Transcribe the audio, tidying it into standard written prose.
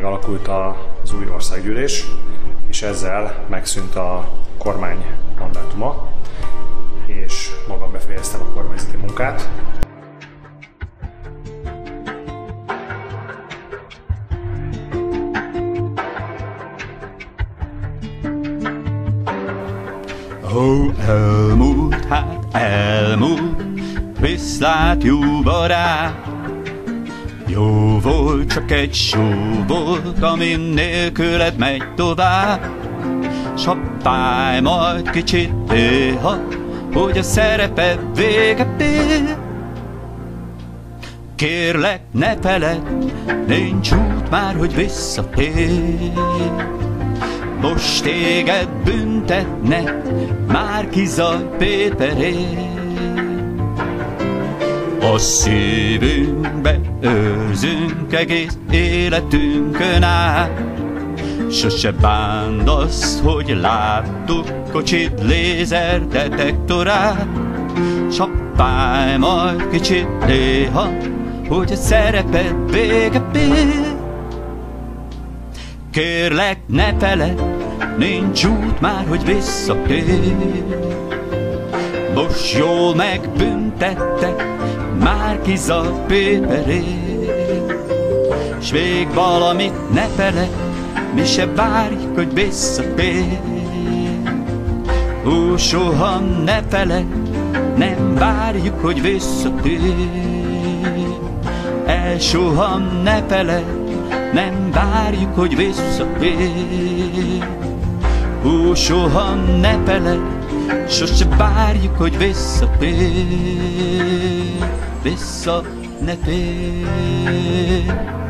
megalakult az új országgyűlés, és ezzel megszűnt a kormány mandátuma, és magam befejeztem a kormányzati munkát. Ó, elmúlt, hát elmúlt, viszlát jó barát. Jó volt, csak egy só volt, amin nélküled megy tovább. S ha fáj majd kicsit néha, hogy a szereped véget ér. Kérlek, ne feledd, nincs út már, hogy visszatér. Most téged büntetnek Márki-Zay Péterért. A szívünkbe őrzünk egész életünkön át. Sose bánd azt, hogy láttuk kocsid lézerdetektorát. S ha fáj majd kicsit néha, hogy a szereped véget ér. Kérlek, ne feledd, nincs út már, hogy visszatér. Most jól megbüntettek Márki-Zay Péterért. S vég valamit ne feled, mi se várjuk, hogy visszatér. Ó, soha ne feled, nem várjuk, hogy visszatér. El soha ne feled, nem várjuk, hogy visszatér. Ó, soha ne feled, sose várjuk, hogy visszatér, vissza ne tér.